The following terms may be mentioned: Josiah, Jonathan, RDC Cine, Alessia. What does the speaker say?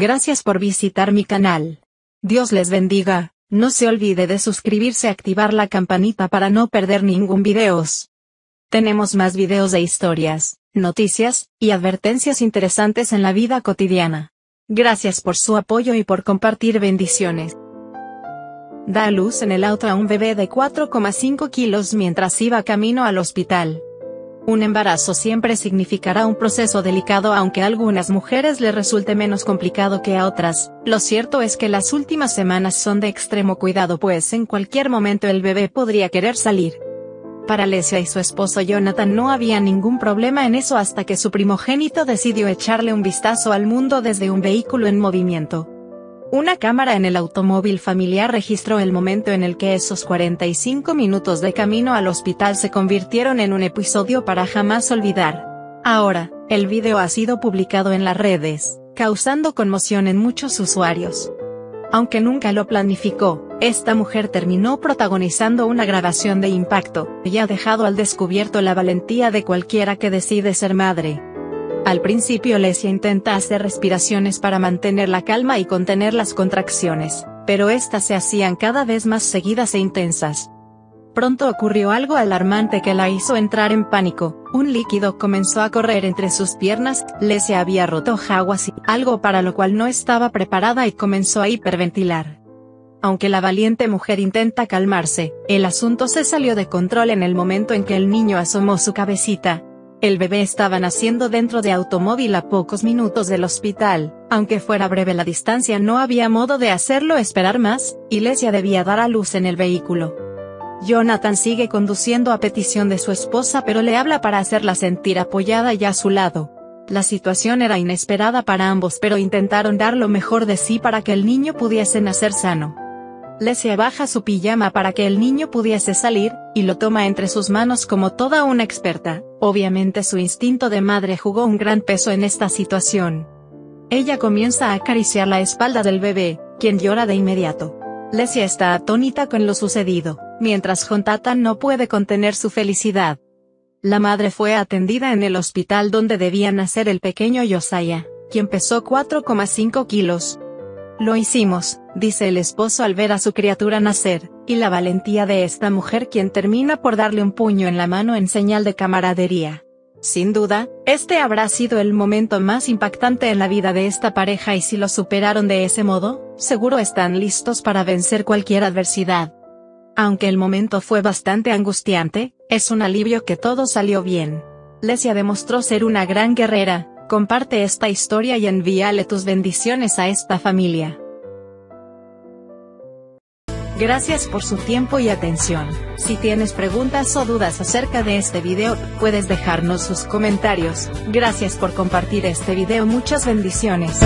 Gracias por visitar mi canal. Dios les bendiga, no se olvide de suscribirse y activar la campanita para no perder ningún video. Tenemos más videos de historias, noticias, y advertencias interesantes en la vida cotidiana. Gracias por su apoyo y por compartir. Bendiciones. Da a luz en el auto a un bebé de 4,5 kilos mientras iba camino al hospital. Un embarazo siempre significará un proceso delicado, aunque a algunas mujeres le resulte menos complicado que a otras. Lo cierto es que las últimas semanas son de extremo cuidado, pues en cualquier momento el bebé podría querer salir. Para Alessia y su esposo Jonathan no había ningún problema en eso hasta que su primogénito decidió echarle un vistazo al mundo desde un vehículo en movimiento. Una cámara en el automóvil familiar registró el momento en el que esos 45 minutos de camino al hospital se convirtieron en un episodio para jamás olvidar. Ahora, el video ha sido publicado en las redes, causando conmoción en muchos usuarios. Aunque nunca lo planificó, esta mujer terminó protagonizando una grabación de impacto, y ha dejado al descubierto la valentía de cualquiera que decide ser madre. Al principio Alessia intenta hacer respiraciones para mantener la calma y contener las contracciones, pero éstas se hacían cada vez más seguidas e intensas. Pronto ocurrió algo alarmante que la hizo entrar en pánico: un líquido comenzó a correr entre sus piernas. Alessia había roto jaguas y algo para lo cual no estaba preparada y comenzó a hiperventilar. Aunque la valiente mujer intenta calmarse, el asunto se salió de control en el momento en que el niño asomó su cabecita. El bebé estaba naciendo dentro de automóvil a pocos minutos del hospital. Aunque fuera breve la distancia, no había modo de hacerlo esperar más, y Alessia debía dar a luz en el vehículo. Jonathan sigue conduciendo a petición de su esposa, pero le habla para hacerla sentir apoyada y a su lado. La situación era inesperada para ambos, pero intentaron dar lo mejor de sí para que el niño pudiese nacer sano. Alessia baja su pijama para que el niño pudiese salir, y lo toma entre sus manos como toda una experta. Obviamente su instinto de madre jugó un gran peso en esta situación. Ella comienza a acariciar la espalda del bebé, quien llora de inmediato. Alessia está atónita con lo sucedido, mientras Jonathan no puede contener su felicidad. La madre fue atendida en el hospital donde debía nacer el pequeño Josiah, quien pesó 4,5 kilos. Lo hicimos, dice el esposo al ver a su criatura nacer, y la valentía de esta mujer, quien termina por darle un puño en la mano en señal de camaradería. Sin duda, este habrá sido el momento más impactante en la vida de esta pareja, y si lo superaron de ese modo, seguro están listos para vencer cualquier adversidad. Aunque el momento fue bastante angustiante, es un alivio que todo salió bien. Alessia demostró ser una gran guerrera. Comparte esta historia y envíale tus bendiciones a esta familia. Gracias por su tiempo y atención. Si tienes preguntas o dudas acerca de este video, puedes dejarnos sus comentarios. Gracias por compartir este video. Muchas bendiciones.